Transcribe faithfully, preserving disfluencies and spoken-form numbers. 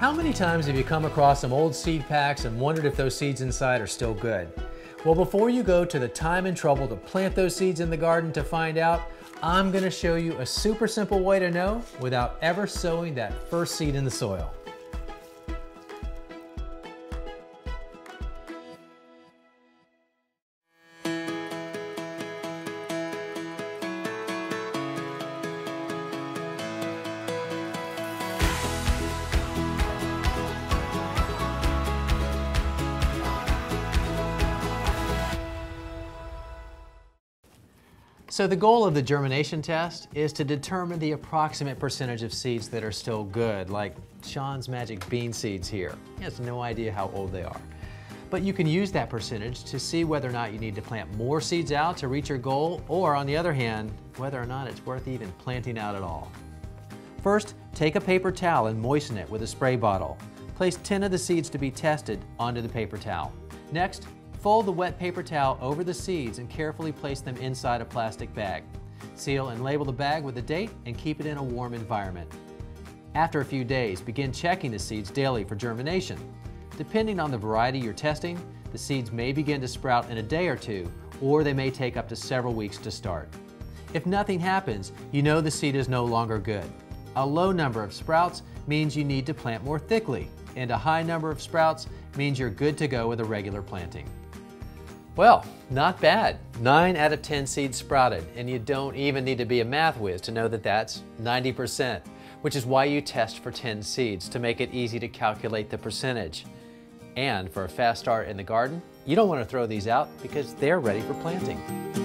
How many times have you come across some old seed packs and wondered if those seeds inside are still good? Well, before you go to the time and trouble to plant those seeds in the garden to find out, I'm going to show you a super simple way to know without ever sowing that first seed in the soil. So the goal of the germination test is to determine the approximate percentage of seeds that are still good, like Sean's Magic Bean Seeds here. He has no idea how old they are. But you can use that percentage to see whether or not you need to plant more seeds out to reach your goal, or on the other hand, whether or not it's worth even planting out at all. First, take a paper towel and moisten it with a spray bottle. Place ten of the seeds to be tested onto the paper towel. Next, fold the wet paper towel over the seeds and carefully place them inside a plastic bag. Seal and label the bag with a date and keep it in a warm environment. After a few days, begin checking the seeds daily for germination. Depending on the variety you're testing, the seeds may begin to sprout in a day or two, or they may take up to several weeks to start. If nothing happens, you know the seed is no longer good. A low number of sprouts means you need to plant more thickly, and a high number of sprouts means you're good to go with a regular planting. Well, not bad. nine out of ten seeds sprouted, and you don't even need to be a math whiz to know that that's ninety percent, which is why you test for ten seeds to make it easy to calculate the percentage. And for a fast start in the garden, you don't want to throw these out because they're ready for planting.